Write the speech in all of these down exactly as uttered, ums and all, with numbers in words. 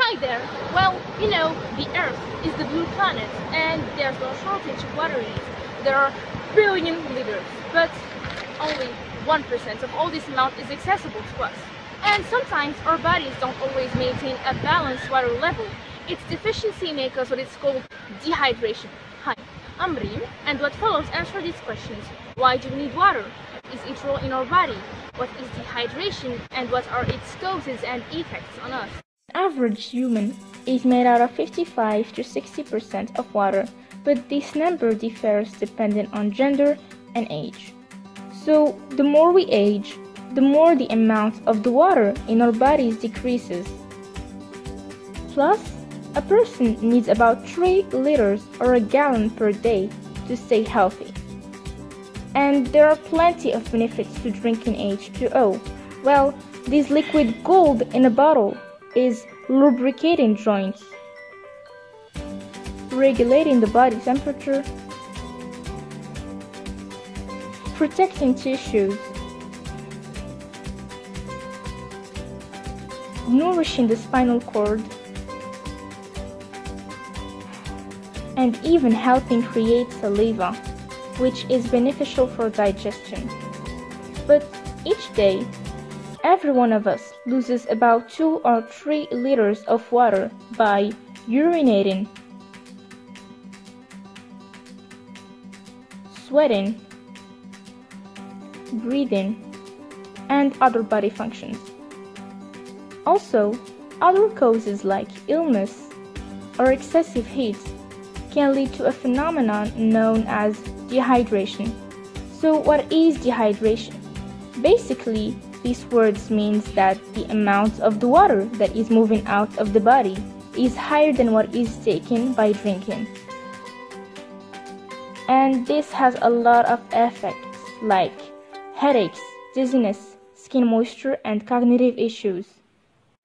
Hi there! Well, you know, the Earth is the blue planet and there's no shortage of water in it. There are billion liters, but only one percent of all this amount is accessible to us. And sometimes our bodies don't always maintain a balanced water level. Its deficiency makes us what is called dehydration. Hi, I'm Reem, and what follows answer these questions. Why do we need water? Is its role in our body? What is dehydration? And what are its causes and effects on us? An average human is made out of fifty-five to sixty percent of water, but this number differs depending on gender and age. So the more we age, the more the amount of the water in our bodies decreases. Plus, a person needs about three liters or a gallon per day to stay healthy. And there are plenty of benefits to drinking H two O. Well, this liquid gold in a bottle is lubricating joints, regulating the body temperature, protecting tissues, nourishing the spinal cord, and even helping create saliva, which is beneficial for digestion. But each day, every one of us loses about two or three liters of water by urinating, sweating, breathing, and other body functions. Also, other causes like illness or excessive heat can lead to a phenomenon known as dehydration. So what is dehydration? Basically, these words means that the amount of the water that is moving out of the body is higher than what is taken by drinking. And this has a lot of effects like headaches, dizziness, skin moisture, and cognitive issues.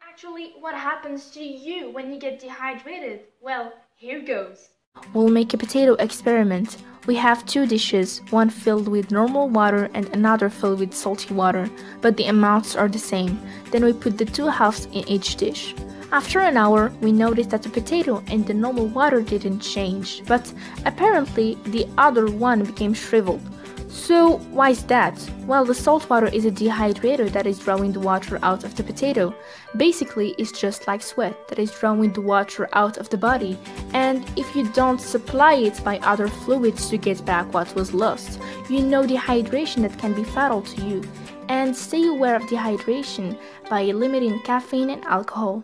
Actually, what happens to you when you get dehydrated? Well, here goes. We'll make a potato experiment. We have two dishes, one filled with normal water and another filled with salty water, but the amounts are the same. Then we put the two halves in each dish. After an hour, we noticed that the potato in the normal water didn't change, but apparently the other one became shriveled. So why is that? Well, the salt water is a dehydrator that is drawing the water out of the potato. Basically, it's just like sweat that is drawing the water out of the body, and if you don't supply it by other fluids to get back what was lost, you know dehydration that can be fatal to you. And stay aware of dehydration by limiting caffeine and alcohol.